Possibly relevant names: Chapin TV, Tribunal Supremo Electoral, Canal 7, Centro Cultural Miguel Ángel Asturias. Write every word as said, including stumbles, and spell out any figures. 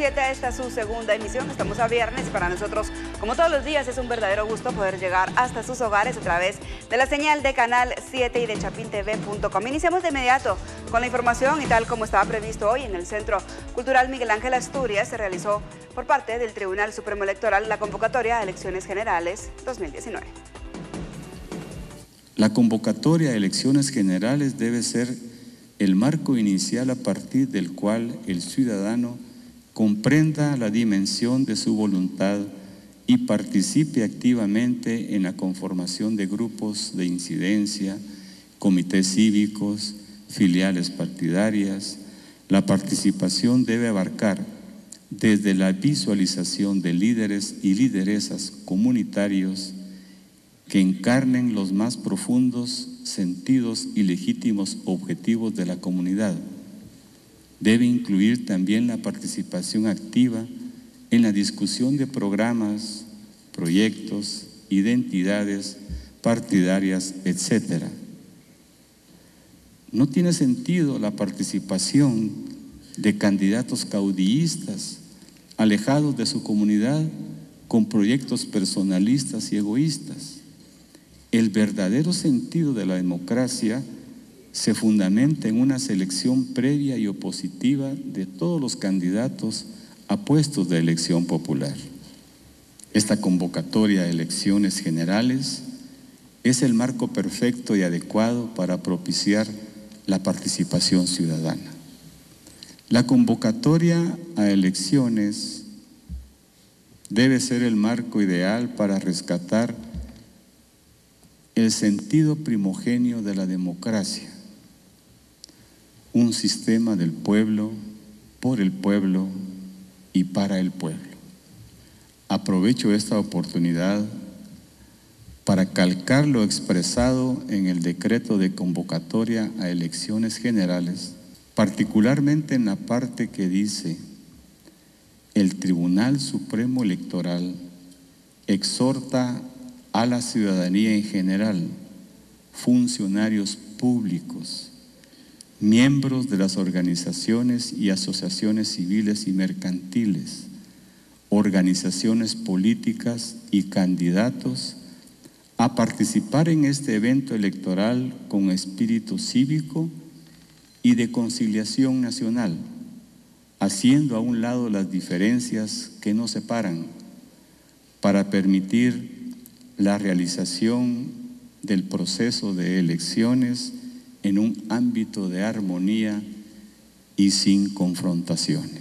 siete, esta es su segunda emisión. Estamos a viernes y para nosotros, como todos los días, es un verdadero gusto poder llegar hasta sus hogares a través de la señal de Canal siete y de Chapin T V punto com. Iniciamos de inmediato con la información y tal como estaba previsto hoy en el Centro Cultural Miguel Ángel Asturias se realizó por parte del Tribunal Supremo Electoral la convocatoria a elecciones generales dos mil diecinueve. La convocatoria a elecciones generales debe ser el marco inicial a partir del cual el ciudadano comprenda la dimensión de su voluntad y participe activamente en la conformación de grupos de incidencia, comités cívicos, filiales partidarias. La participación debe abarcar desde la visualización de líderes y lideresas comunitarios que encarnen los más profundos sentidos y legítimos objetivos de la comunidad. Debe incluir también la participación activa en la discusión de programas, proyectos, identidades partidarias, etcétera. No tiene sentido la participación de candidatos caudillistas, alejados de su comunidad, con proyectos personalistas y egoístas. El verdadero sentido de la democracia se fundamenta en una selección previa y opositiva de todos los candidatos a puestos de elección popular. Esta convocatoria a elecciones generales es el marco perfecto y adecuado para propiciar la participación ciudadana. La convocatoria a elecciones debe ser el marco ideal para rescatar el sentido primogenio de la democracia, un sistema del pueblo, por el pueblo y para el pueblo. Aprovecho esta oportunidad para calcar lo expresado en el decreto de convocatoria a elecciones generales, particularmente en la parte que dice: el Tribunal Supremo Electoral exhorta a la ciudadanía en general, funcionarios públicos, miembros de las organizaciones y asociaciones civiles y mercantiles, organizaciones políticas y candidatos a participar en este evento electoral con espíritu cívico y de conciliación nacional, haciendo a un lado las diferencias que nos separan para permitir la realización del proceso de elecciones en un ámbito de armonía y sin confrontaciones.